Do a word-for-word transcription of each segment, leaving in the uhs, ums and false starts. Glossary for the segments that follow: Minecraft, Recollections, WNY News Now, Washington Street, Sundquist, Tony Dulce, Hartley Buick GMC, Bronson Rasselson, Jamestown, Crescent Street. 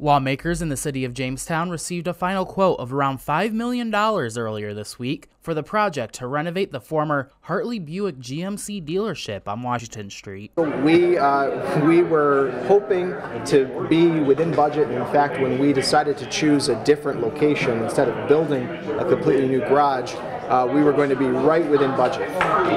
Lawmakers in the city of Jamestown received a final quote of around five million dollars earlier this week for the project to renovate the former Hartley Buick G M C dealership on Washington Street. We, uh, we were hoping to be within budget. In fact, when we decided to choose a different location instead of building a completely new garage, Uh, we were going to be right within budget.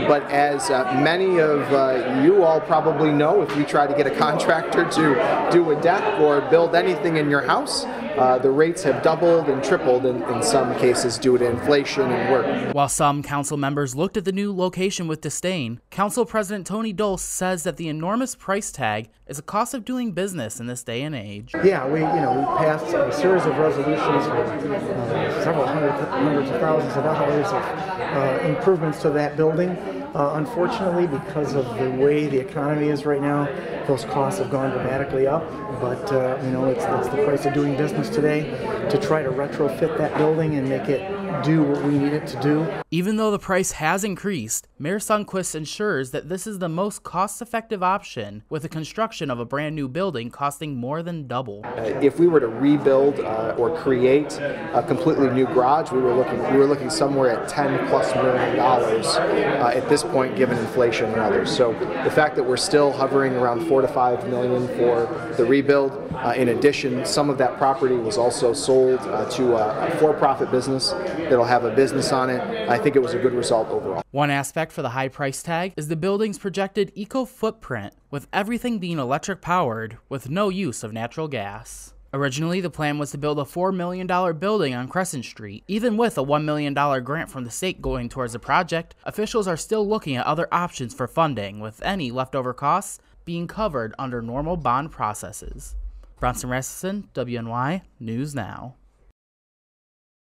But as uh, many of uh, you all probably know, if you try to get a contractor to do a deck or build anything in your house, uh, the rates have doubled and tripled in, in some cases due to inflation and work. While some council members looked at the new location with disdain, Council President Tony Dulce says that the enormous price tag is a cost of doing business in this day and age. Yeah, we, you know, we passed a series of resolutions with uh, several hundred, hundreds of thousands of dollars of Uh, improvements to that building. Uh, unfortunately, because of the way the economy is right now, those costs have gone dramatically up. But uh, you know, it's, it's the price of doing business today to try to retrofit that building and make it do what we need it to do. Even though the price has increased, Mayor Sundquist ensures that this is the most cost-effective option, with the construction of a brand new building costing more than double. Uh, if we were to rebuild uh, or create a completely new garage, we were looking we were looking somewhere at ten plus million dollars uh, at this point, given inflation and others. So the fact that we're still hovering around four to five million for the rebuild. Uh, in addition, some of that property was also sold uh, to a, a for-profit business that'll have a business on it. I think it was a good result overall. One aspect for the high price tag is the building's projected eco-footprint, with everything being electric-powered with no use of natural gas. Originally, the plan was to build a four million dollar building on Crescent Street. Even with a one million dollar grant from the state going towards the project, officials are still looking at other options for funding, with any leftover costs being covered under normal bond processes. Bronson Rasselson, W N Y News Now.